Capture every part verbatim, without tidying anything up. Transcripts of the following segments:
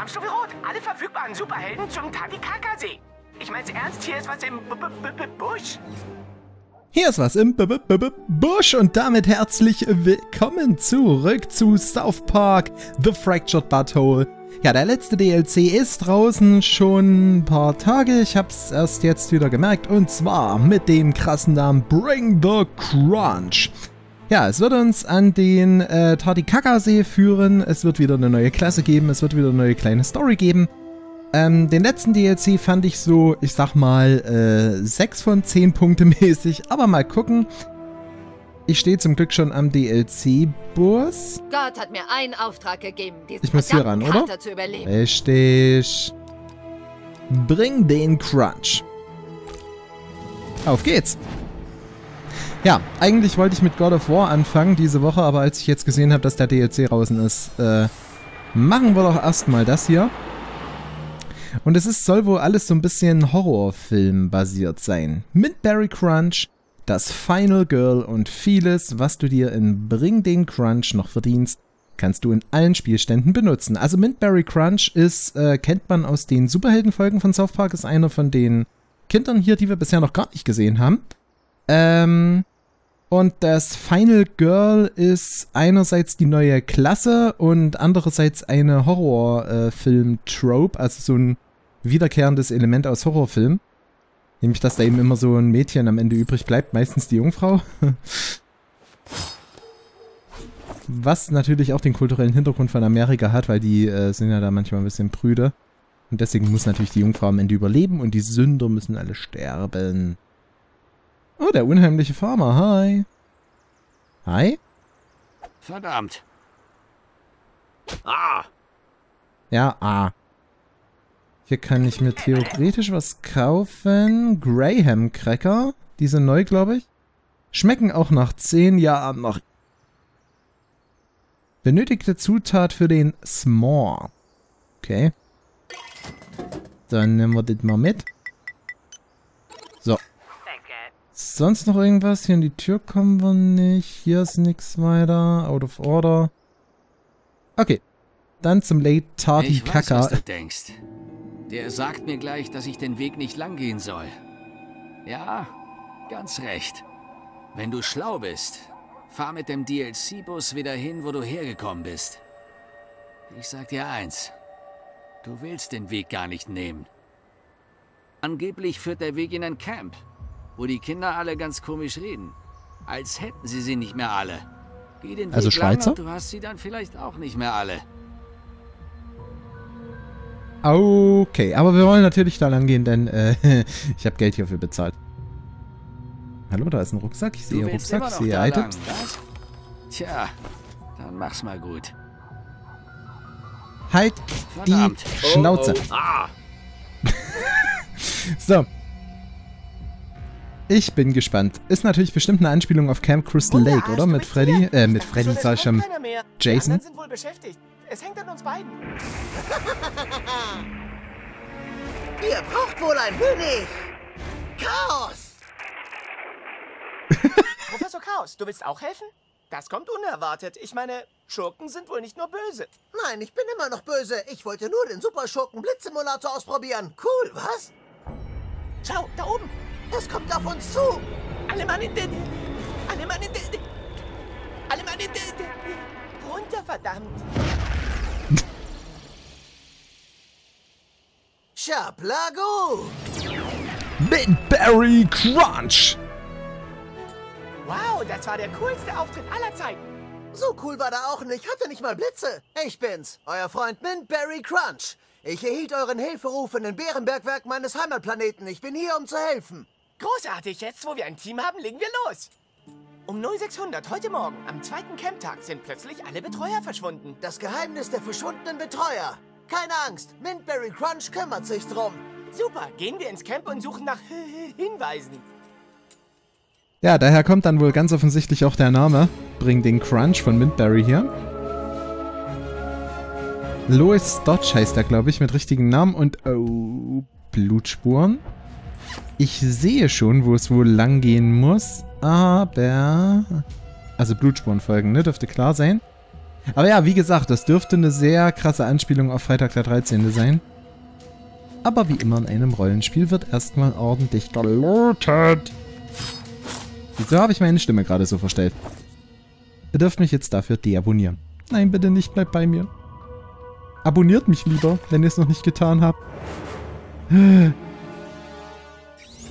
Alarmstufe Rot. Alle verfügbaren Superhelden zum Tatikaka-See. Ich mein's ernst, hier ist was im B-B-B-Busch. Hier ist was im B-B-B-Busch und damit herzlich willkommen zurück zu South Park The Fractured Butthole. Ja, der letzte D L C ist draußen schon ein paar Tage. Ich hab's erst jetzt wieder gemerkt und zwar mit dem krassen Namen Bring the Crunch. Ja, es wird uns an den äh, Tatikaka-See führen, es wird wieder eine neue Klasse geben, es wird wieder eine neue kleine Story geben. Ähm, den letzten D L C fand ich so, ich sag mal, äh, sechs von zehn Punkte mäßig, aber mal gucken. Ich stehe zum Glück schon am D L C-Bus. Gott hat mir einen Auftrag gegeben, diesen ich muss hier ran, oder? Kater zu überleben. Richtig. Bring den Crunch. Auf geht's. Ja, eigentlich wollte ich mit God of War anfangen diese Woche, aber als ich jetzt gesehen habe, dass der D L C draußen ist, äh, machen wir doch erstmal das hier. Und es ist, soll wohl alles so ein bisschen Horrorfilm basiert sein. Mit Barry Crunch, das Final Girl und vieles, was du dir in Bring den Crunch noch verdienst, kannst du in allen Spielständen benutzen. Also Barry Crunch ist, äh, kennt man aus den Superheldenfolgen von South Park, ist einer von den Kindern hier, die wir bisher noch gar nicht gesehen haben. Ähm, und das Final Girl ist einerseits die neue Klasse und andererseits eine Horrorfilm-Trope, äh, also so ein wiederkehrendes Element aus Horrorfilmen. Nämlich, dass da eben immer so ein Mädchen am Ende übrig bleibt, meistens die Jungfrau. Was natürlich auch den kulturellen Hintergrund von Amerika hat, weil die äh, sind ja da manchmal ein bisschen prüde. Und deswegen muss natürlich die Jungfrau am Ende überleben und die Sünder müssen alle sterben. Oh, der unheimliche Farmer, hi. Hi? Verdammt. Ah. Ja, ah. Hier kann ich mir theoretisch was kaufen. Graham Cracker. Die sind neu, glaube ich. Schmecken auch nach zehn Jahren noch. Benötigte Zutat für den S'more. Okay. Dann nehmen wir das mal mit. So. Sonst noch irgendwas? Hier in die Tür kommen wir nicht. Hier ist nichts weiter. Out of order. Okay. Dann zum Late Tatikaka. Ich weiß, was du denkst. Der sagt mir gleich, dass ich den Weg nicht lang gehen soll. Ja, ganz recht. Wenn du schlau bist, fahr mit dem D L C-Bus wieder hin, wo du hergekommen bist. Ich sag dir eins. Du willst den Weg gar nicht nehmen. Angeblich führt der Weg in ein Camp, wo die Kinder alle ganz komisch reden. Als hätten sie sie nicht mehr alle. Geh den also Weg Schweizer? Lang und du hast sie dann vielleicht auch nicht mehr alle. Okay, aber wir wollen natürlich da lang gehen, denn äh, ich habe Geld hierfür bezahlt. Hallo, da ist ein Rucksack. Ich sehe Rucksack, ich sehe Items. Tja, dann mach's mal gut. Halt Verdammt. die Schnauze. Oh, oh. Ah. So. Ich bin gespannt. Ist natürlich bestimmt eine Anspielung auf Camp Crystal Lake, Wunder, oder? Mit Freddy, äh, mit Freddy, sag ich schon, Jason. Die sind wohl beschäftigt. Es hängt an uns beiden. Ihr braucht wohl einen König. Chaos! Professor Chaos, du willst auch helfen? Das kommt unerwartet. Ich meine, Schurken sind wohl nicht nur böse. Nein, ich bin immer noch böse. Ich wollte nur den Superschurken-Blitzsimulator ausprobieren. Cool, was? Schau, da oben. Das kommt auf uns zu. Alle Mann in den... Alle Mann in den... Alle Mann in den... Runter, verdammt. Schablago! Mit Barry Crunch! Wow, das war der coolste Auftritt aller Zeiten. So cool war der auch nicht, hatte nicht mal Blitze. Ich bin's, euer Freund Mint Barry Crunch. Ich erhielt euren Hilferuf in den Bärenbergwerk meines Heimatplaneten. Ich bin hier, um zu helfen. Großartig, jetzt wo wir ein Team haben, legen wir los. Um null sechs hundert heute Morgen, am zweiten Camptag, sind plötzlich alle Betreuer verschwunden. Das Geheimnis der verschwundenen Betreuer. Keine Angst, Mint Barry Crunch kümmert sich drum. Super, gehen wir ins Camp und suchen nach Hinweisen. Ja, daher kommt dann wohl ganz offensichtlich auch der Name. Bring den Crunch von Mint Barry hier. Lois Dodge heißt er, glaube ich, mit richtigen Namen und... Oh, Blutspuren. Ich sehe schon, wo es wohl lang gehen muss, aber... Also Blutspuren folgen, ne? Dürfte klar sein. Aber ja, wie gesagt, das dürfte eine sehr krasse Anspielung auf Freitag der dreizehnte sein. Aber wie immer in einem Rollenspiel wird erstmal ordentlich gelootet. Wieso habe ich meine Stimme gerade so verstellt? Ihr dürft mich jetzt dafür deabonnieren. Nein, bitte nicht, bleibt bei mir. Abonniert mich lieber, wenn ihr es noch nicht getan habt.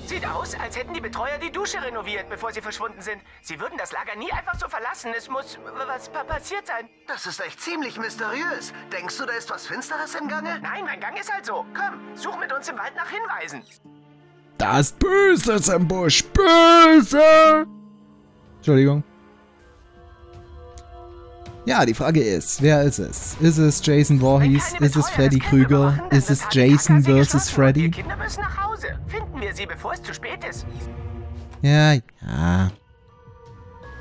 Sieht aus, als hätten die Betreuer die Dusche renoviert, bevor sie verschwunden sind. Sie würden das Lager nie einfach so verlassen. Es muss was passiert sein. Das ist echt ziemlich mysteriös. Denkst du, da ist was Finsteres im Gange? Nein, mein Gang ist halt so. Komm, such mit uns im Wald nach Hinweisen. Das Böse ist im Busch. Böse! Entschuldigung. Ja, die Frage ist, wer ist es? Ist es Jason Voorhees? Ist es Freddy Krüger? Ist es Jason versus. Freddy? Die Kinder müssen nach Hause. Finden wir sie, bevor es zu spät ist. Ja, ja.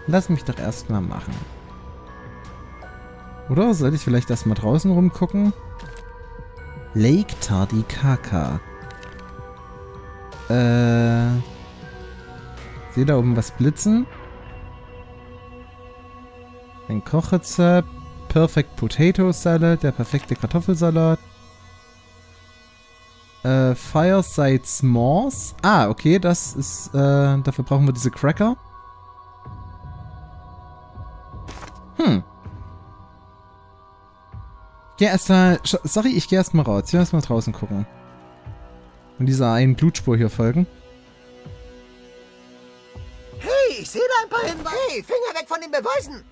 Lass mich doch erstmal machen. Oder sollte ich vielleicht erstmal draußen rumgucken? Lake Tardikaka. Äh. Ich sehe da oben was blitzen. Ein Kochrezept, Perfect Potato Salad, der perfekte Kartoffelsalat. Äh, Fireside S'mores. Ah, okay, das ist, äh, dafür brauchen wir diese Cracker. Hm. Geh erstmal, sorry, ich geh erstmal raus. Ich will erstmal draußen gucken. Und dieser einen Blutspur hier folgen. Hey, ich sehe da ein paar Hinweise. Hey, Finger weg von den Beweisen.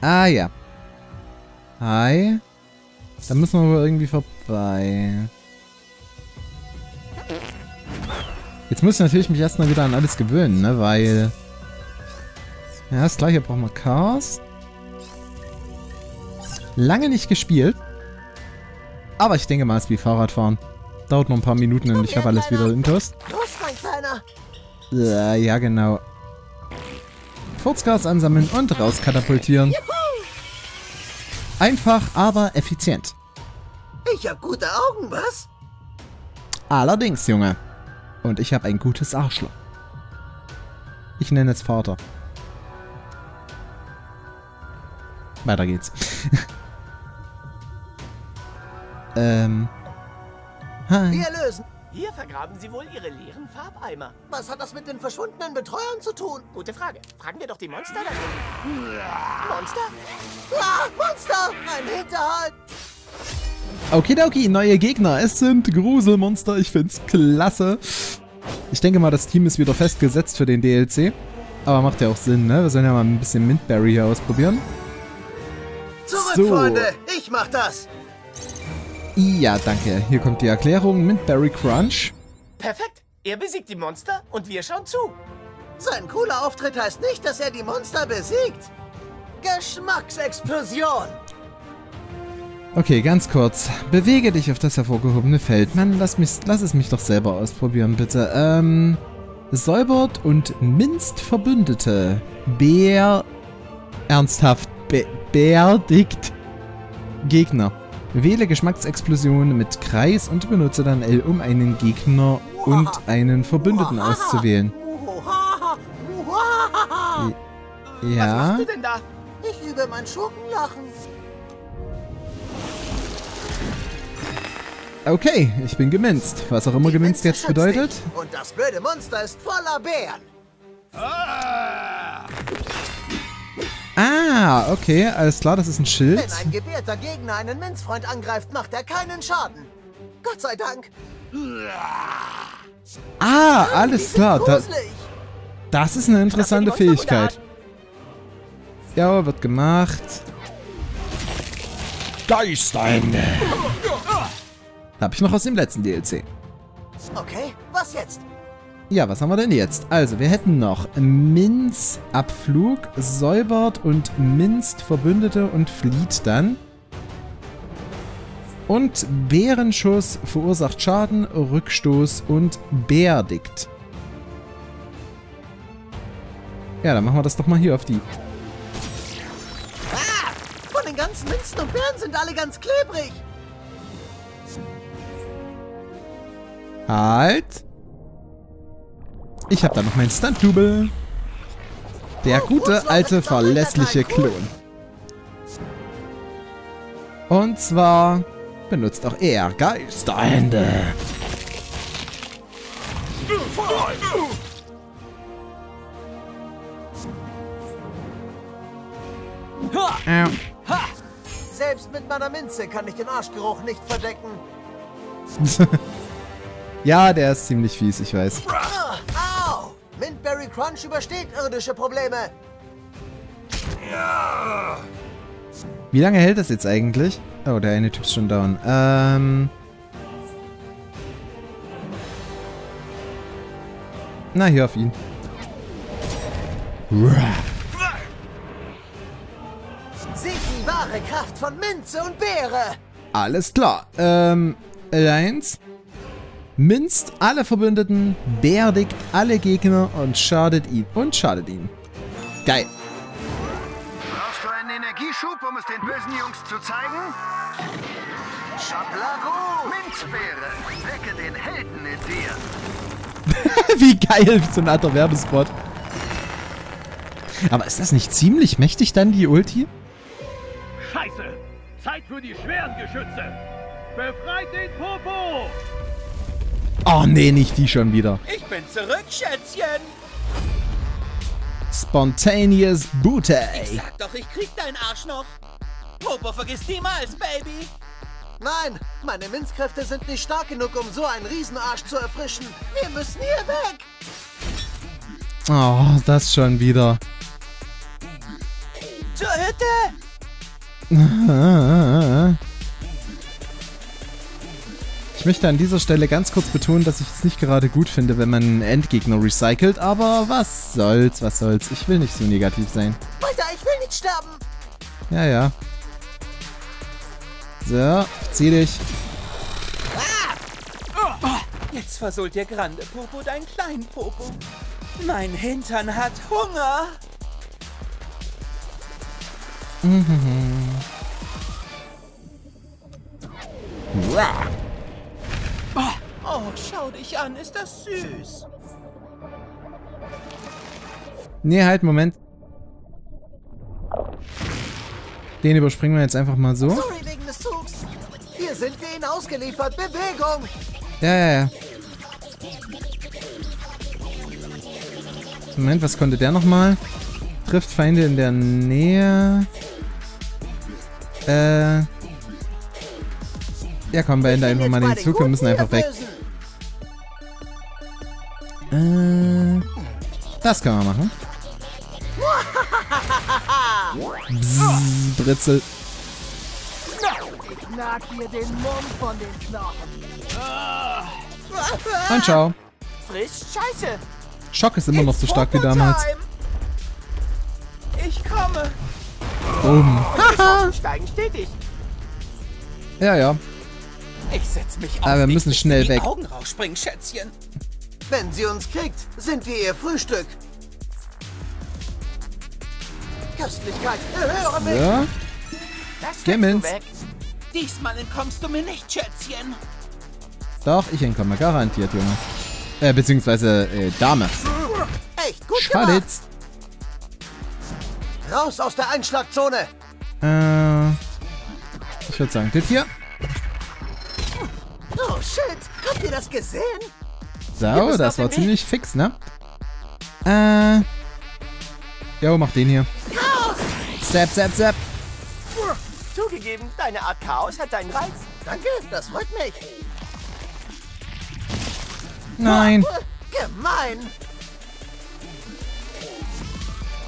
Ah ja. Hi. Da müssen wir aber irgendwie vorbei. Jetzt muss ich natürlich mich erstmal wieder an alles gewöhnen, ne? Weil... Ja, ist klar, hier brauchen wir Chaos. Lange nicht gespielt. Aber ich denke mal, es ist wie Fahrradfahren. Dauert noch ein paar Minuten und ich habe alles wieder in Toast. Los, mein Kleiner! Ja, ja, genau. Furzgas ansammeln und rauskatapultieren. Einfach, aber effizient. Ich hab gute Augen, was? Allerdings, Junge. Und ich hab ein gutes Arschloch. Ich nenne es Vater. Weiter geht's. ähm. Hi. Wir lösen. Hier vergraben sie wohl ihre leeren Farbeimer. Was hat das mit den verschwundenen Betreuern zu tun? Gute Frage. Fragen wir doch die Monster dazu. Monster? Ah, Monster! Ein Hinterhalt! Okidoki, neue Gegner. Es sind Gruselmonster. Ich find's klasse. Ich denke mal, das Team ist wieder festgesetzt für den D L C. Aber macht ja auch Sinn, ne? Wir sollen ja mal ein bisschen Mintberry hier ausprobieren. Zurück, so. Freunde! Ich mach das! Ja, danke. Hier kommt die Erklärung mit Barry Crunch. Perfekt. Er besiegt die Monster und wir schauen zu. Sein cooler Auftritt heißt nicht, dass er die Monster besiegt. Geschmacksexplosion. Okay, ganz kurz. Bewege dich auf das hervorgehobene Feld. Mann, lass, mich, lass es mich doch selber ausprobieren, bitte. Ähm, säubert und minzt Verbündete. Bär... Ernsthaft. Be beerdigt Gegner. Wähle Geschmacksexplosion mit Kreis und benutze dann L, um einen Gegner und einen Verbündeten auszuwählen. Ja? Was machst du denn da? Ich übe mein Schurkenlachen. Okay, ich bin geminzt. Was auch immer geminzt jetzt bedeutet. Und das blöde Monster ist voller Bären. Ah! Ah, okay, alles klar, das ist ein Schild. Wenn ein gebärter Gegner einen Minzfreund angreift, macht er keinen Schaden. Gott sei Dank. Ah, alles klar. Da, das ist eine interessante Fähigkeit. Ja, wird gemacht. Geisterhände. Hab ich noch aus dem letzten D L C. Okay, was jetzt? Ja, was haben wir denn jetzt? Also, wir hätten noch Minzabflug, säubert und minzt Verbündete und flieht dann. Und Bärenschuss verursacht Schaden, Rückstoß und beerdigt. Ja, dann machen wir das doch mal hier auf die. Ah, von den ganzen Minzen und Bären sind alle ganz klebrig. Halt! Ich habe da noch meinen Stunt-Double. Der gute, alte, verlässliche Klon. Und zwar benutzt auch er Geisterhände. Selbst mit meiner Minze kann ich den Arschgeruch nicht verdecken. Ja, der ist ziemlich fies, ich weiß. Au! Mintberry Crunch übersteht irdische Probleme. Wie lange hält das jetzt eigentlich? Oh, der eine Typ ist schon down. Ähm... Na, hier auf ihn. Seht die wahre Kraft von Minze und Beere! Alles klar. Ähm, Alliance. Minzt alle Verbündeten, beerdigt alle Gegner und schadet ihn. Und schadet ihn. Geil. Brauchst du einen Energieschub, um es den bösen Jungs zu zeigen? Schablago! Minzbeere, wecke den Helden in dir. Wie geil, so ein alter Werbespot. Aber ist das nicht ziemlich mächtig dann, die Ulti? Scheiße! Zeit für die schweren Geschütze! Befreit den Popo! Oh nee, nicht die schon wieder. Ich bin zurück, Schätzchen! Spontaneous Booty! Ich sag doch, ich krieg deinen Arsch noch! Popo vergisst niemals, Baby! Nein, meine Minzkräfte sind nicht stark genug, um so einen Riesenarsch zu erfrischen. Wir müssen hier weg! Oh, das schon wieder. Zur Hütte! Ich möchte an dieser Stelle ganz kurz betonen, dass ich es nicht gerade gut finde, wenn man Endgegner recycelt, aber was soll's, was soll's. Ich will nicht so negativ sein. Weiter, ich will nicht sterben! Ja, ja. So, zieh dich. Ah! Jetzt versohlt der Grande Popo deinen kleinen Popo. Mein Hintern hat Hunger. Mhm. Oh, schau dich an, ist das süß. Nee, halt, Moment. Den überspringen wir jetzt einfach mal so. Sorry wegen des Zugs. Hier sind wir ihnen ausgeliefert. Bewegung! Ja, ja, ja. Moment, was konnte der nochmal? Trifft Feinde in der Nähe. Äh. Ja, komm, beende einfach mal den Zug. Wir müssen einfach weg. Äh. Das können wir machen. Bzzz, Britzel. Ich knack dir den Mund von den Knochen. Und ciao. Frisch Scheiße. Schock ist immer noch so stark wie damals. Ich komme. Boom. Steigen stetig. Ja, ja. Ich setz mich auf. Aber wir müssen schnell weg. Augen rausspringen, Schätzchen. Wenn sie uns kriegt, sind wir ihr Frühstück. Köstlichkeit, höre mich! Ja. Das du weg. Diesmal entkommst du mir nicht, Schätzchen. Doch, ich entkomme garantiert, Junge. Äh, beziehungsweise, äh, Dame. Echt gut gemacht. Raus aus der Einschlagzone! Äh, ich würde sagen, das hier. Oh, shit! Habt ihr das gesehen? So, das war ziemlich Weg. fix, ne? Äh, jo, mach den hier. Zap, zap, zap. Zugegeben, deine Art Chaos hat deinen Reiz. Danke, das freut mich. Nein. Gemein.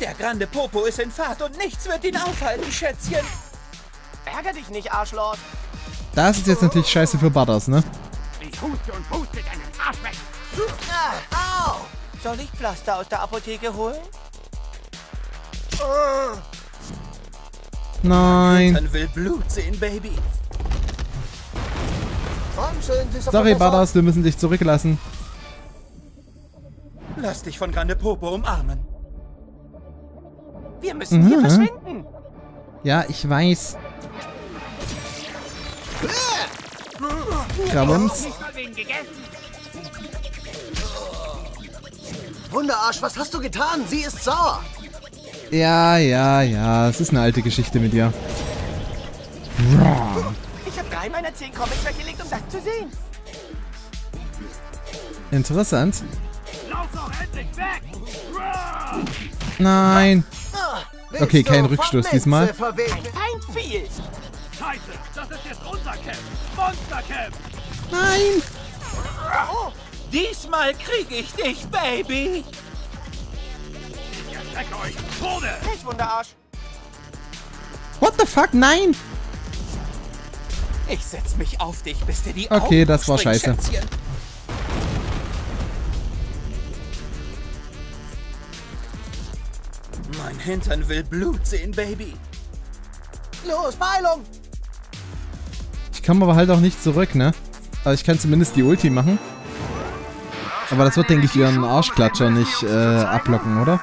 Der Grande Popo ist in Fahrt und nichts wird ihn aufhalten, Schätzchen. Ärger dich nicht, Arschlord. Das ist jetzt natürlich scheiße für Butters, ne? Ich huste und huste deinen Arsch weg. Ah, au. Soll ich Pflaster aus der Apotheke holen? Oh. Nein. Dann will Blut sehen, Baby. Sorry, Badass, wir müssen dich zurücklassen. Lass dich von Grande Popo umarmen. Wir müssen mhm. hier verschwinden. Ja, ich weiß. Krabums. Wunderarsch, was hast du getan? Sie ist sauer. Ja, ja, ja. Es ist eine alte Geschichte mit dir. Ich habe drei meiner zehn Comics weggelegt, um das zu sehen. Interessant. Lauf doch endlich weg! Nein! Okay, kein Rückstoß diesmal. Ein Feindfiel! Scheiße, das ist jetzt unser Camp! Monstercamp! Nein! Oh, diesmal kriege ich dich, Baby! Erschreckt euch! Tode! Ich Wunderarsch! What the fuck? Nein! Ich setz mich auf dich, bis dir die Augen okay, das war scheiße. Schätzchen. Mein Hintern will Blut sehen, Baby. Los, Beilung! Ich kann aber halt auch nicht zurück, ne? Aber ich kann zumindest die Ulti machen. Aber das wird, denke ich, ihren Arschklatscher nicht äh, ablocken, oder?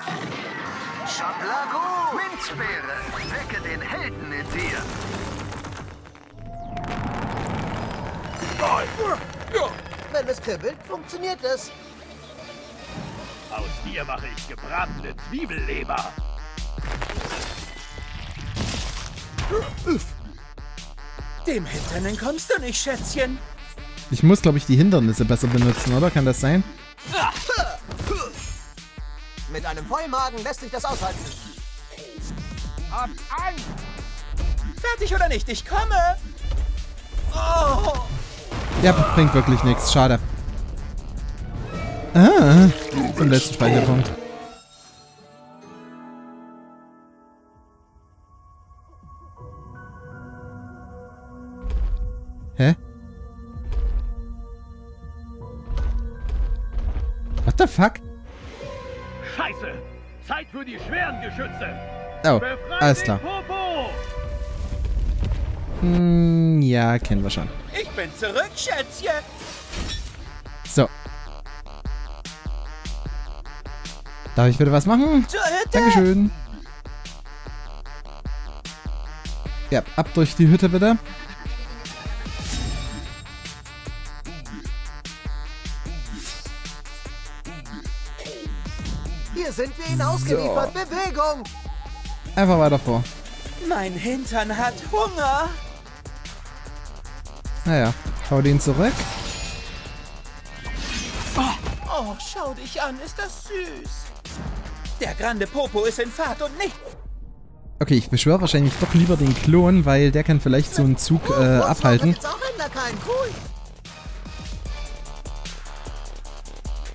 Wecke den Helden in dir. Wenn es kribbelt, funktioniert es. Aus dir mache ich gebratene Zwiebelleber. Dem Hintern entkommst du nicht, Schätzchen. Ich muss, glaube ich, die Hindernisse besser benutzen, oder? Kann das sein? Mit einem Vollmagen lässt sich das aushalten. Ab an! Fertig oder nicht? Ich komme! Oh. Ja, bringt wirklich nichts. Schade. Ah, zum letzten Speicherpunkt. Hä? What the fuck? Scheiße! Zeit für die schweren Geschütze! Oh, befreit alles klar. Hm, ja, kennen wir schon. Ich bin zurück, Schätzchen! So. Darf ich bitte was machen? Zur Hütte! Dankeschön. Ja, ab durch die Hütte bitte. Hier sind wir ihnen ausgeliefert. So. Bewegung! Einfach weiter vor. Mein Hintern hat Hunger. Naja, hau den zurück. Oh, oh, schau dich an, ist das süß. Der Grande Popo ist in Fahrt und nicht... Okay, ich beschwöre wahrscheinlich doch lieber den Klon, weil der kann vielleicht so einen Zug äh, abhalten.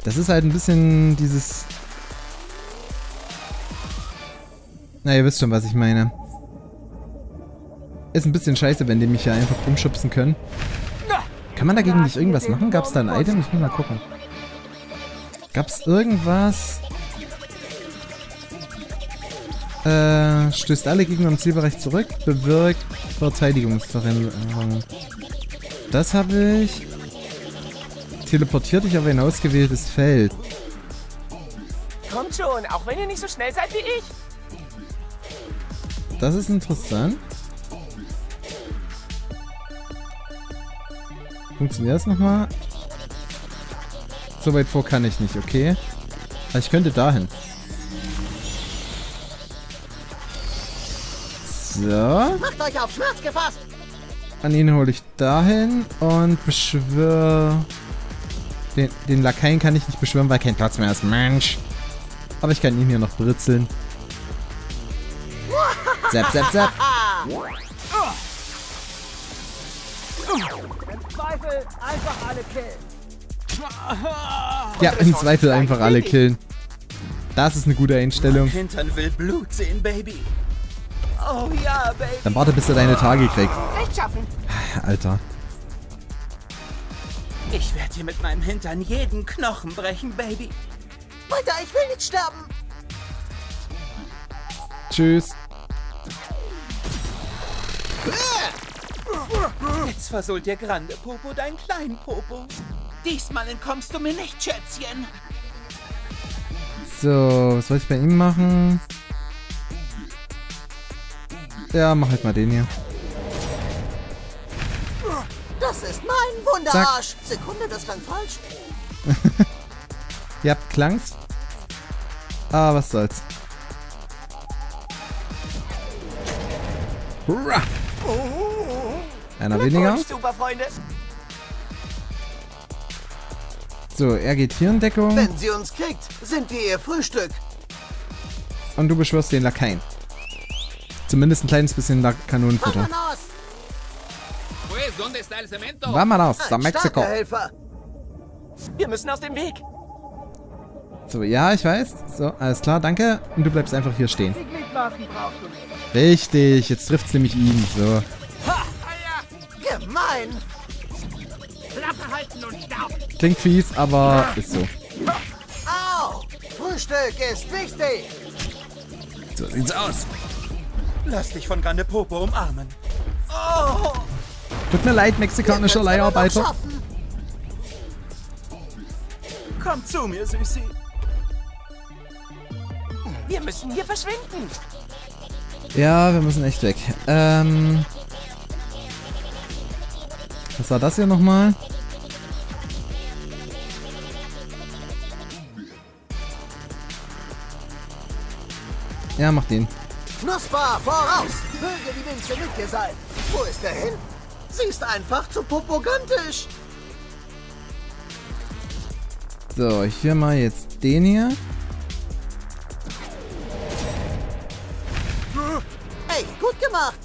Das ist halt ein bisschen dieses... Na, ihr wisst schon, was ich meine. Ist ein bisschen scheiße, wenn die mich ja einfach rumschubsen können. Kann man dagegen nicht irgendwas machen? Gab es da ein Item? Ich muss mal gucken. Gab es irgendwas... Äh, stößt alle Gegner im Zielbereich zurück, bewirkt Verteidigungsveränderung. Das habe ich. Teleportiert dich auf ein ausgewähltes Feld. Kommt schon, auch wenn ihr nicht so schnell seid wie ich. Das ist interessant. Funktioniert das nochmal? So weit vor kann ich nicht, okay. Aber ich könnte dahin. So. Macht euch auf Schmerz gefasst! An ihn hole ich dahin und beschwöre. Den, den Lakaien kann ich nicht beschwören, weil kein Platz mehr ist. Mensch! Aber ich kann ihn hier noch britzeln. Zap, zap, zap! Im Zweifel einfach alle killen. Ja, im Zweifel einfach alle killen. Das ist eine gute Einstellung. Mein Hintern will Blut sehen, Baby. Oh ja, Baby. Dann warte, bis du deine Tage kriegst. Echt schaffen. Alter. Ich werde dir mit meinem Hintern jeden Knochen brechen, Baby. Alter, ich will nicht sterben. Tschüss. Jetzt versohlt dir Grande Popo deinen kleinen Popo. Diesmal entkommst du mir nicht, Schätzchen. So, was soll ich bei ihm machen? Ja, mach halt mal den hier. Das ist mein Wunderarsch. Zack. Sekunde, das klang falsch. Ihr habt Klangs. Ah, was soll's. Hurra! Einer weniger. So, er geht hier in Deckung. Wenn sie uns kriegt, sind wir ihr Frühstück. Und du beschwörst den Lakaien. Zumindest ein kleines bisschen Lakanonenfutter. Vámonos, a Mexiko. Wir müssen aus dem Weg. So, ja, ich weiß. So, alles klar, danke. Und du bleibst einfach hier stehen. Richtig, jetzt trifft's nämlich ihn. So. Gemein. Klingt fies, aber ist so. Au! Frühstück ist wichtig! So sieht's aus. Lass dich von Grande Popo umarmen. Oh. Tut mir leid, mexikanischer Leiharbeiter. Komm zu mir, Süßi. Wir müssen hier verschwinden. Ja, wir müssen echt weg. Ähm... Was war das hier nochmal? Ja, mach den. Knusper, voraus! Möge die Minze mit dir sein. Wo ist er hin? Sie ist einfach zu popogantisch. So, ich höre mal jetzt den hier. Hey, gut gemacht!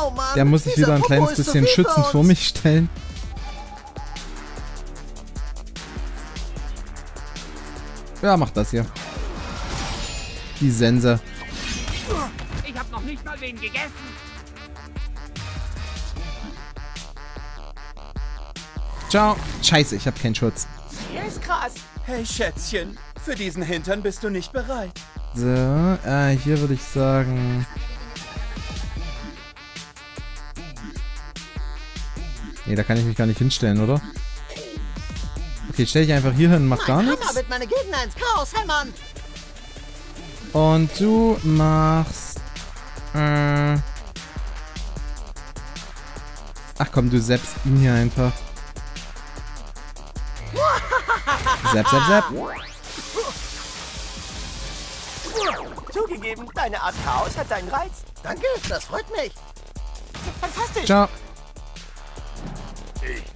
Oh Mann, der muss sich wieder ein kleines bisschen schützend vor mich stellen. Ja, mach das hier. Die Sense. Ich hab noch nicht mal wen gegessen. Ciao. Scheiße, ich hab keinen Schutz. Der ist krass. Hey Schätzchen, für diesen Hintern bist du nicht bereit. So, äh, hier würde ich sagen... Nee, da kann ich mich gar nicht hinstellen, oder? Okay, stell dich einfach hier hin, mach gar nichts. Wird meine Gegner ins Chaos hämmern. Und du machst... Äh, ach komm, du zappst ihn hier einfach. Zapp, zapp, zapp. Zugegeben, deine Art Chaos hat deinen Reiz. Danke, das freut mich. Fantastisch. Ciao.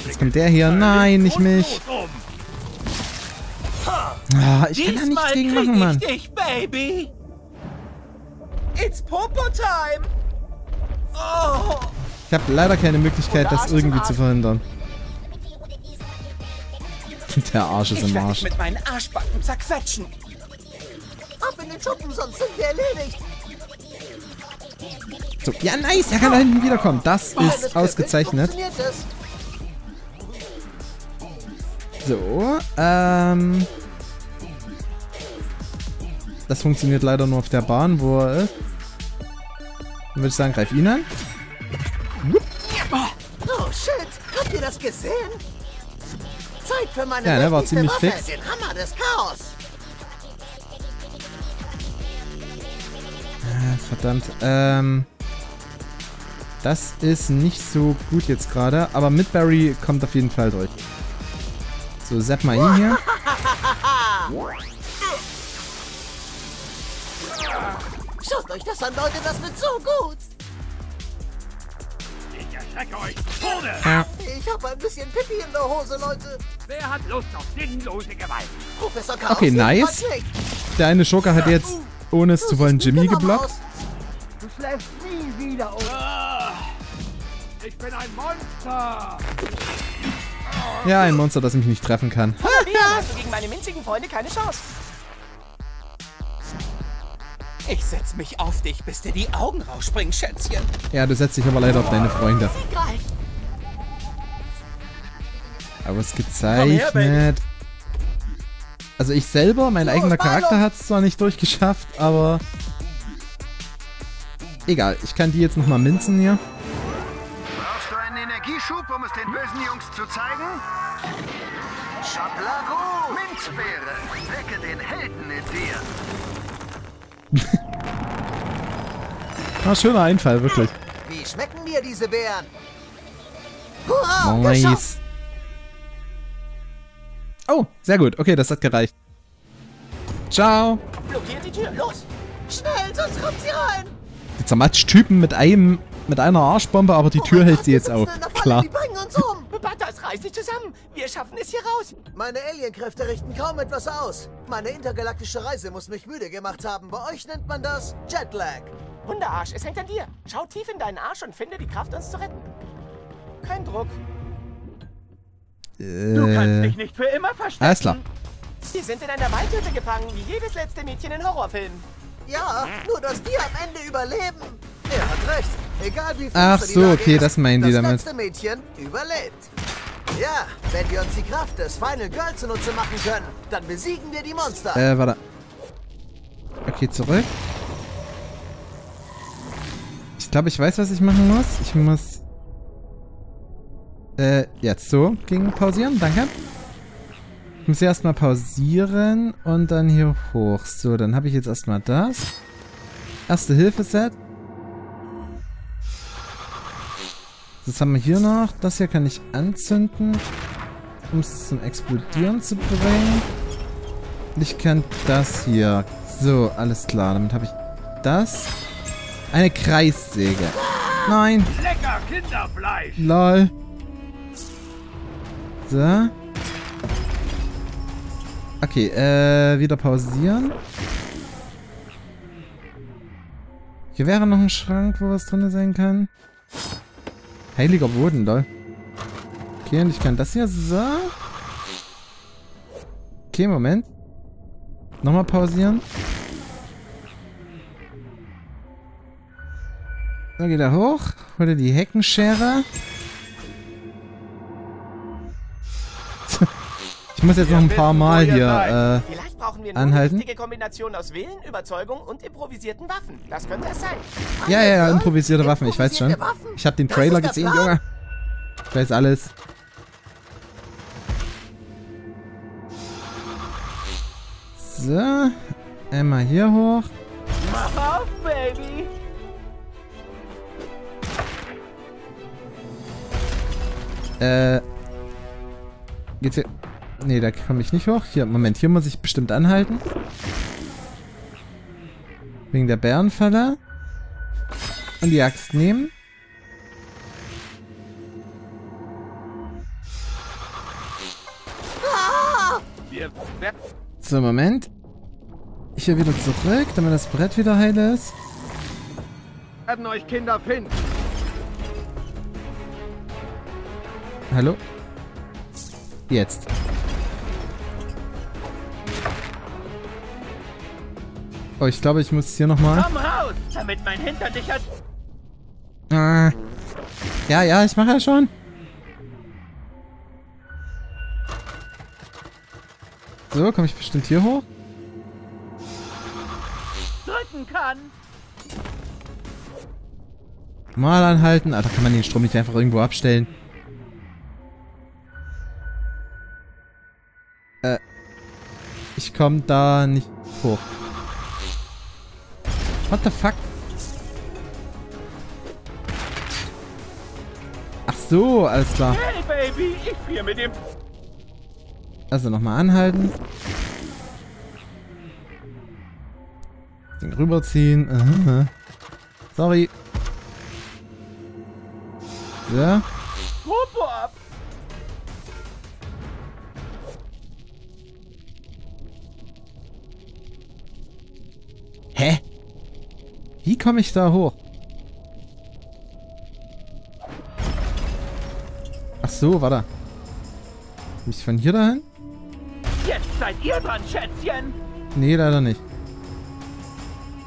Jetzt kommt der hier. Nein, nicht mich. Ah, ich kann da nichts gegen machen, Mann. Dich, Baby. It's Popo-Time. Oh. Ich habe leider keine Möglichkeit, das irgendwie zu verhindern. Der Arsch ist im Arsch. Ich werde dich mit meinen Arschbacken zerquetschen. Ab in den Schuppen, sonst sind wir erledigt. So, ja, nice. Er kann da hinten wiederkommen. Das ist ausgezeichnet. So, ähm... das funktioniert leider nur auf der Bahn, wo er ist. Dann würde ich sagen, greif ihn an. Oh shit, habt ihr das gesehen? Zeit für meine ja, der war ziemlich Waffe, fix. Den Hammer des Chaos. Verdammt, ähm... das ist nicht so gut jetzt gerade, aber mit Barry kommt auf jeden Fall durch. So, zapp mal ihn hier. Schaut euch das an, Leute, das wird so gut. Ich erschrecke euch. Ja. Ich habe ein bisschen Pipi in der Hose, Leute. Wer hat Lust auf sinnlose Gewalt? Professor Chaos, okay, nice. Der eine Schurke hat jetzt, ohne es zu wollen, Jimmy geblockt. Du schläfst nie wieder um. Ich bin ein Monster. Ja, ein Monster, das mich nicht treffen kann. Hast du gegen meine minzigen Freunde keine Chance. Ich setz mich auf dich, bis dir die Augen rausspringen, Schätzchen. Ja, du setzt dich aber leider auf deine Freunde. Aber es gezeichnet. Also ich selber, mein eigener Charakter hat es zwar nicht durchgeschafft, aber... Egal, ich kann die jetzt nochmal minzen hier. Schub, um es den bösen Jungs zu zeigen. Schablaro, Minzbeere, wecke den Helden in dir. Ah, schöner Einfall, wirklich. Wie schmecken dir diese Beeren? Hurra, nice. Oh, sehr gut. Okay, das hat gereicht. Ciao. Blockiert die Tür, los. Schnell, sonst kommt sie rein. zermatscht Typen mit einem, mit einer Arschbombe, aber die Tür hält sie jetzt auf. Klar. Die bringen uns um. Butters, reiß dich zusammen. Wir schaffen es hier raus. Meine Alienkräfte richten kaum etwas aus. Meine intergalaktische Reise muss mich müde gemacht haben. Bei euch nennt man das Jetlag. Hundearsch, es hängt an dir. Schau tief in deinen Arsch und finde die Kraft, uns zu retten. Kein Druck. Äh, du kannst dich nicht für immer verstecken. Alles klar. Wir sind in einer Waldhütte gefangen, wie jedes letzte Mädchen in Horrorfilmen. Ja, nur dass die am Ende überleben. Er hat recht. Egal wie Ach so, die okay, ist, das meinen die das damit. Das letzte Mädchen überlebt. Ja, wenn wir uns die Kraft des Final Girl zunutze machen können, dann besiegen wir die Monster. Äh, warte. Okay, zurück. Ich glaube, ich weiß, was ich machen muss. Ich muss... Äh, jetzt so. Gegen pausieren, danke. Ich muss erstmal pausieren und dann hier hoch. So, dann habe ich jetzt erstmal das. Erste-Hilfe-Set. Das haben wir hier noch. Das hier kann ich anzünden, um es zum Explodieren zu bringen. Ich kann das hier. So, alles klar. Damit habe ich das. Eine Kreissäge. Nein. Lecker Kinderfleisch. Lol. So. Okay, äh, wieder pausieren. Hier wäre noch ein Schrank, wo was drin sein kann. Heiliger Boden, lol. Okay, und ich kann das hier so. Okay, Moment. Nochmal pausieren. Dann geht er hoch. Hol dir die Heckenschere. Ich muss jetzt noch ein paar Mal hier äh, vielleicht brauchen wir eine richtige Kombination aus Willen, Überzeugung und improvisierten Waffen. Das könnte es sein. Ja, ja, ja, improvisierte Waffen, ich weiß schon. Ich habe den Trailer gesehen, Junge. Ich weiß alles. So, einmal hier hoch. Mach auf, Baby. Äh. Geht's hier? Ne, da komme ich nicht hoch. Hier, Moment, hier muss ich bestimmt anhalten. Wegen der Bärenfalle. Und die Axt nehmen. So, Moment. Hier wieder zurück, damit das Brett wieder heil ist. Werden euch Kinder finden. Hallo? Jetzt. Oh, ich glaube, ich muss hier nochmal. Komm raus, damit mein Hintern dich hat. Ah. Ja, ja, ich mache ja schon. So, komme ich bestimmt hier hoch. Drücken kann. Mal anhalten. Alter, kann man den Strom nicht einfach irgendwo abstellen? Äh. Ich komme da nicht hoch. What the fuck? Ach so, alles klar. Hey Baby, ich friere mit dem. Also nochmal anhalten. Den rüberziehen. Uh-huh. Sorry. Ja. Popo ab. Hä? Wie komme ich da hoch? Ach so, warte. Komm ich von hier dahin? Jetzt seid ihr dran, Schätzchen. Nee, leider nicht.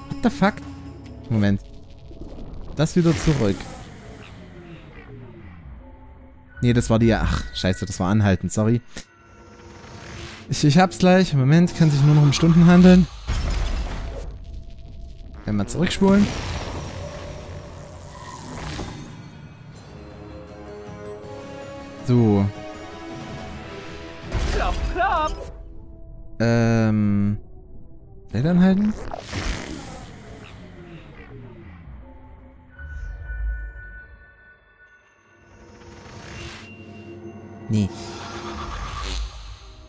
What the fuck? Moment. Das wieder zurück. Nee, das war die... Ach, scheiße, das war anhalten, sorry. Ich, ich hab's gleich. Moment, kann sich nur noch um Stunden handeln. Mal zurückspulen. So. Klop, klop. Ähm. Leider anhalten? Nee.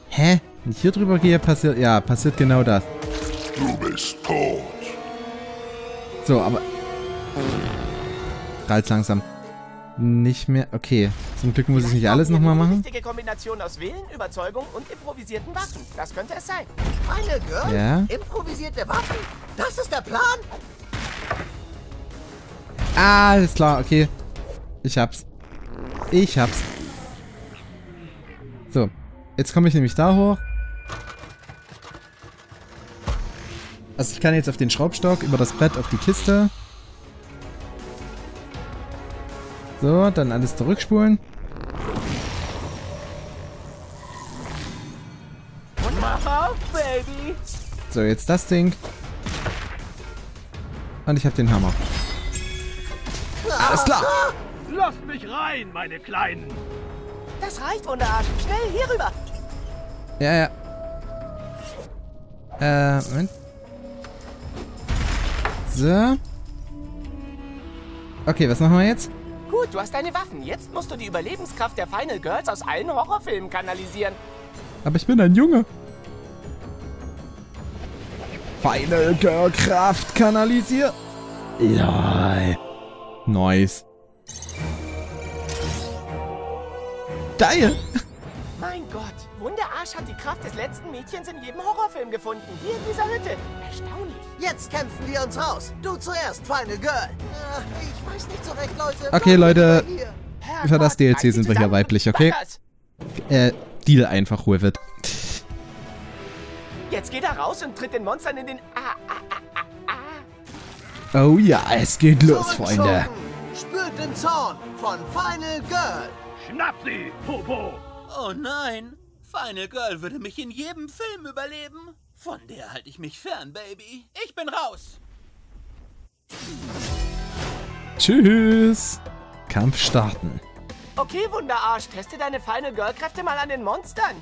Hä? Wenn ich hier drüber gehe, passiert. Ja, passiert genau das. Du bist tot. So, aber Reiz langsam. Nicht mehr. Okay. Zum Glück muss ich nicht alles nochmal machen. Eine wichtige Kombination aus Willen, Überzeugung und improvisierten Waffen. Das könnte es sein. Meine Girl? Ja. Improvisierte Waffen? Das ist der Plan? Ah, ist klar. Okay. Ich hab's. Ich hab's. So. Jetzt komme ich nämlich da hoch. Also ich kann jetzt auf den Schraubstock, über das Brett, auf die Kiste. So, dann alles zurückspulen. So, jetzt das Ding. Und ich habe den Hammer. Alles klar. Lasst mich rein, meine Kleinen. Das reicht, Wunderarsch. Schnell hier rüber. Ja, ja. Äh, Moment. So. Okay, was machen wir jetzt? Gut, du hast deine Waffen. Jetzt musst du die Überlebenskraft der Final Girls aus allen Horrorfilmen kanalisieren. Aber ich bin ein Junge. Final Girl Kraft kanalisieren. Ja. Nice. Geil. Mein Gott. Wunderarsch hat die Kraft des letzten Mädchens in jedem Horrorfilm gefunden. Hier in dieser Hütte. Erstaunlich. Jetzt kämpfen wir uns raus. Du zuerst, Final Girl. Äh, ich weiß nicht so recht, Leute. Okay, Leute. Für das D L C sind wir hier weiblich, okay? Äh, Deal einfach, who it. Jetzt geht er raus und tritt den Monstern in den... Ah, ah, ah, ah, ah. Oh ja, es geht los, Freunde. Spürt den Zorn von Final Girl. Schnapp sie, Popo. Oh nein. Final Girl würde mich in jedem Film überleben. Von der halte ich mich fern, Baby. Ich bin raus. Tschüss. Kampf starten. Okay, Wunderarsch. Teste deine Final Girl-Kräfte mal an den Monstern.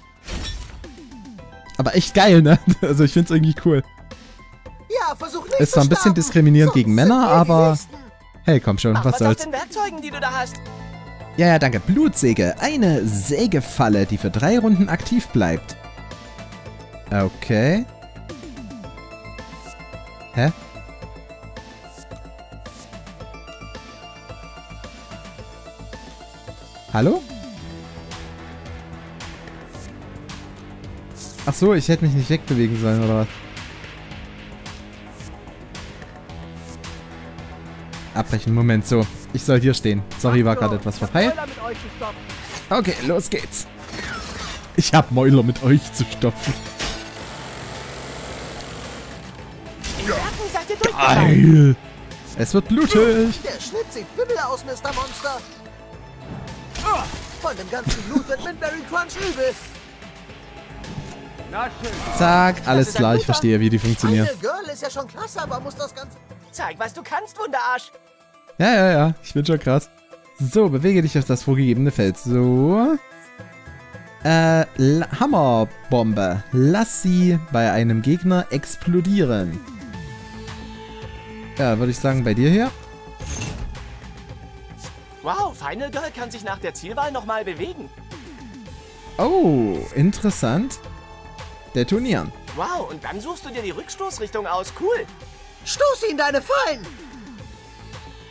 Aber echt geil, ne? Also ich finde es irgendwie cool. Ja, versuch nicht zu starten. Ist zwar ein bisschen diskriminierend gegen Männer, aber... Hey, komm schon, was soll's. Mach was aus den Werkzeugen, die du da hast. Ja, ja, danke. Blutsäge. Eine Sägefalle, die für drei Runden aktiv bleibt. Okay. Hä? Hallo? Ach so, ich hätte mich nicht wegbewegen sollen, oder was? Abbrechen, Moment, so. Ich soll hier stehen. Sorry, war gerade etwas vorbei. Okay, los geht's. Ich hab Mäuler mit euch zu stopfen. Geil! Es wird blutig! Der Schnitt sieht übel aus, Mister Monster! Von dem ganzen Blut wird Midberry Crunch übel! Zack, alles klar, ich verstehe, wie die funktionieren. Eine Girl ist ja schon klasse, aber muss das Ganze... Zeig, was du kannst, Wunderarsch! Ja, ja, ja, ich bin schon krass. So, bewege dich auf das vorgegebene Feld. So. Äh, Hammerbombe. Lass sie bei einem Gegner explodieren. Ja, würde ich sagen, bei dir hier. Wow, Final Girl kann sich nach der Zielwahl nochmal bewegen. Oh, interessant. Detonieren. Wow, und dann suchst du dir die Rückstoßrichtung aus. Cool. Stoß ihn, deine Fallen!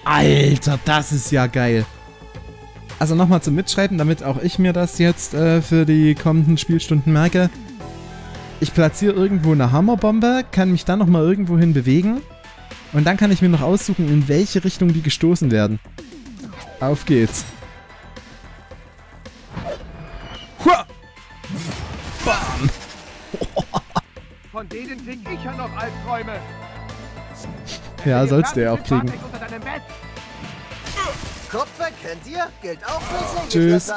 Alter, das ist ja geil. Also nochmal zum Mitschreiben, damit auch ich mir das jetzt äh, für die kommenden Spielstunden merke. Ich platziere irgendwo eine Hammerbombe, kann mich dann nochmal irgendwo hin bewegen. Und dann kann ich mir noch aussuchen, in welche Richtung die gestoßen werden. Auf geht's. Hua! Bam! Von denen krieg ich ja noch Albträume. Ja, sollst du ja auch kriegen. Kopf weg, kennt ihr? Gilt auch für Tschüss.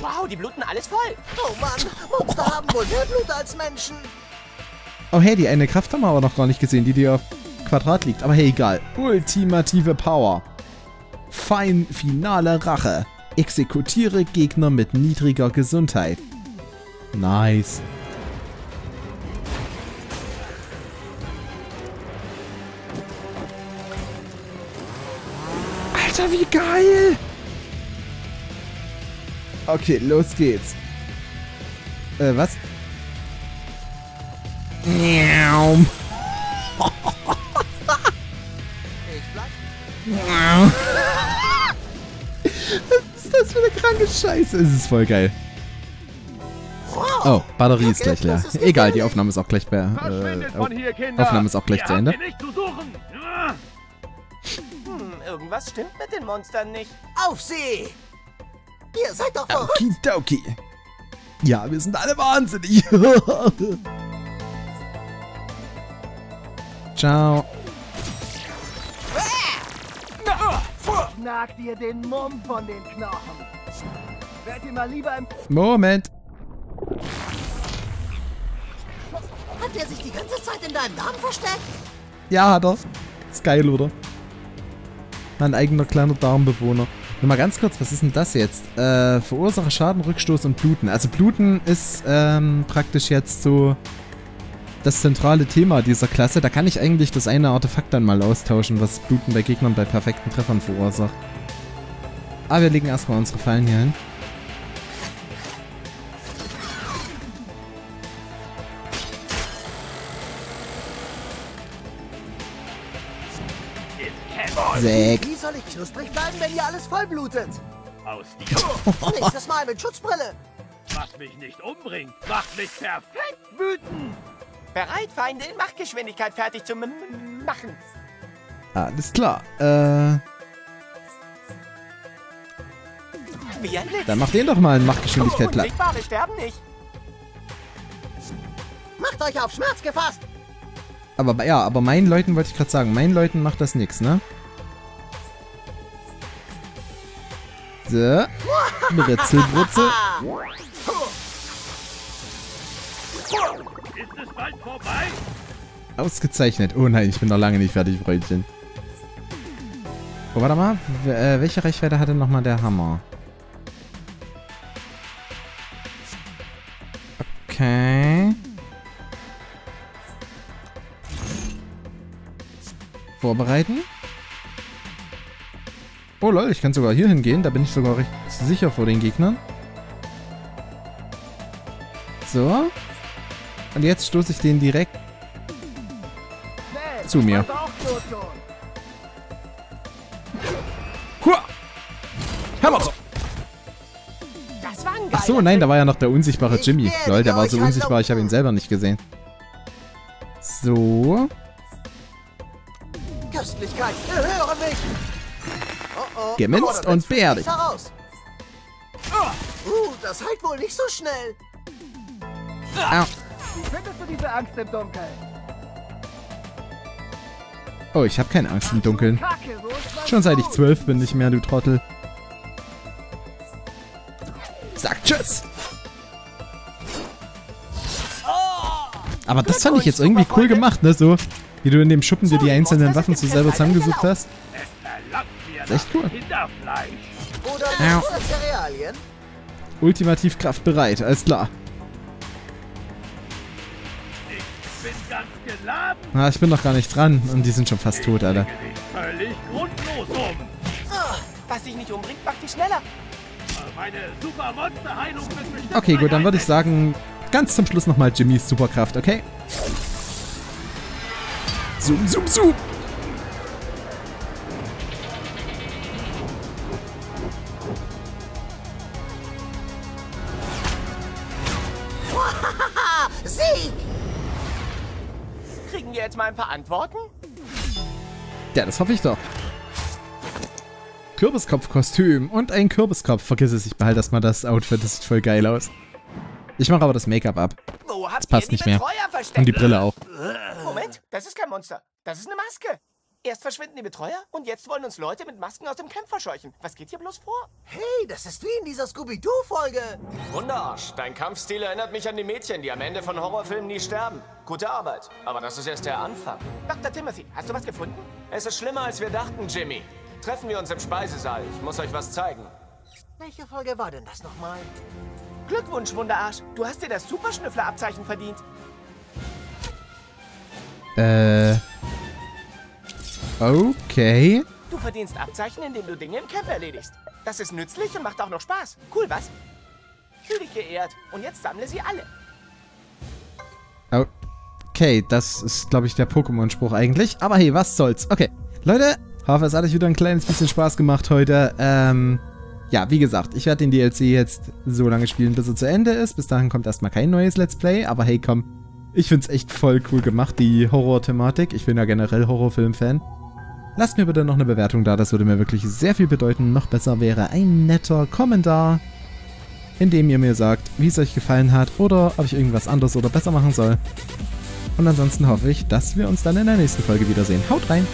Wow, die bluten alles voll. Oh Mann, Monster haben wohl mehr Blut als Menschen. Oh hey, die eine Kraft haben wir aber noch gar nicht gesehen, die dir auf Quadrat liegt. Aber hey, egal. Ultimative Power. Fein finale Rache. Exekutiere Gegner mit niedriger Gesundheit. Nice. Alter, wie geil! Okay, los geht's. Äh, was? Ich bleib. Was ist das für eine kranke Scheiße? Es ist voll geil. Oh, Batterie ist gleich leer. Egal, die Aufnahme ist auch gleich bei, äh, Aufnahme ist auch gleich zu Ende. Hm, irgendwas stimmt mit den Monstern nicht. Auf sie! Ihr seid doch verrückt! Okidoki. Ja, wir sind alle wahnsinnig. Ciao. Schlag dir den Mumm von den Knochen. Werd ihr mal lieber im... Moment. Hat der sich die ganze Zeit in deinem Darm versteckt? Ja, hat er. Ist geil, oder? Mein eigener kleiner Darmbewohner. Nur mal ganz kurz, was ist denn das jetzt? Äh, verursache Schaden, Rückstoß und Bluten. Also Bluten ist ähm, praktisch jetzt so das zentrale Thema dieser Klasse. Da kann ich eigentlich das eine Artefakt dann mal austauschen, was Bluten bei Gegnern bei perfekten Treffern verursacht. Aber wir legen erstmal unsere Fallen hier hin. Sekt. Wie soll ich knusprig bleiben, wenn ihr alles vollblutet? Aus die Tür. Nächstes Mal mit Schutzbrille. Was mich nicht umbringt, macht mich perfekt wütend. Bereit, Feinde, in Machtgeschwindigkeit fertig zu machen. Alles klar. Äh. Wie ein Blitz. Dann macht den doch mal in Machtgeschwindigkeit oh, platt. Wir sterben nicht. Macht euch auf Schmerz gefasst. Aber ja, aber meinen Leuten wollte ich gerade sagen, meinen Leuten macht das nichts, ne? So. Ritzelbrutze. Ist es bald vorbei? Ausgezeichnet. Oh nein, ich bin noch lange nicht fertig, Brötchen. Oh, warte mal. W äh, welche Reichweite hatte nochmal der Hammer? Okay. Vorbereiten. Oh lol, ich kann sogar hier hingehen. Da bin ich sogar recht sicher vor den Gegnern. So. Und jetzt stoße ich den direkt zu mir. Hua! Hammer! Achso, nein, da war ja noch der unsichtbare Jimmy. Lol, der war so unsichtbar, ich habe ihn selber nicht gesehen. So. Köstlichkeit, höre mich! Oh oh. Geminzt und beerdigt. Uh, das heilt wohl nicht so schnell. Au. Findest du diese Angst im Dunkeln? Oh, ich habe keine Angst im Dunkeln. Schon seit ich zwölf bin ich mehr, du Trottel. Sag tschüss! Aber das fand ich jetzt irgendwie cool gemacht, ne? So, wie du in dem Schuppen dir die einzelnen Waffen zu selber zusammengesucht hast. Das ist echt cool. Ja. Ultimativ kraftbereit, alles klar. Ah, ich bin noch gar nicht dran und die sind schon fast tot, Alter. Völlig grundlos um. Was sich nicht umbringt, macht dich schneller. Meine super Monsterheilung wird bestimmt. Okay, gut, dann würde ich sagen, ganz zum Schluss nochmal Jimmys Superkraft, okay? Zoom, zoom, zoom. Sieg! Kriegen wir jetzt mal ein paar Antworten? Ja, das hoffe ich doch. Kürbiskopfkostüm und ein Kürbiskopf. Vergiss es, ich behalte erstmal das Outfit. Das sieht voll geil aus. Ich mache aber das Make-up ab. Wo habt das passt ihr die nicht Betreuer mehr. Versteckt? Und die Brille auch. Moment, das ist kein Monster. Das ist eine Maske. Erst verschwinden die Betreuer und jetzt wollen uns Leute mit Masken aus dem Camp verscheuchen. Was geht hier bloß vor? Hey, das ist wie in dieser Scooby-Doo-Folge. Wunderarsch, dein Kampfstil erinnert mich an die Mädchen, die am Ende von Horrorfilmen nie sterben. Gute Arbeit, aber das ist erst der Anfang. Doktor Timothy, hast du was gefunden? Es ist schlimmer, als wir dachten, Jimmy. Treffen wir uns im Speisesaal, ich muss euch was zeigen. Welche Folge war denn das nochmal? Glückwunsch, Wunderarsch, du hast dir das Superschnüffler-Abzeichen verdient. Äh... Okay. Du verdienst Abzeichen, indem du Dinge im Camp erledigst. Das ist nützlich und macht auch noch Spaß. Cool, was? Fühl dich geehrt. Und jetzt sammle sie alle. Okay, das ist, glaube ich, der Pokémon-Spruch eigentlich. Aber hey, was soll's. Okay. Leute, Hoffe, es hat euch wieder ein kleines bisschen Spaß gemacht heute. Ähm, ja, wie gesagt, ich werde den D L C jetzt so lange spielen, bis er zu Ende ist. Bis dahin kommt erstmal kein neues Let's Play, aber hey, komm. Ich find's echt voll cool gemacht, die Horror-Thematik. Ich bin ja generell Horrorfilm-Fan. Lasst mir bitte noch eine Bewertung da, das würde mir wirklich sehr viel bedeuten. Noch besser wäre ein netter Kommentar, in dem ihr mir sagt, wie es euch gefallen hat oder ob ich irgendwas anderes oder besser machen soll. Und ansonsten hoffe ich, dass wir uns dann in der nächsten Folge wiedersehen. Haut rein!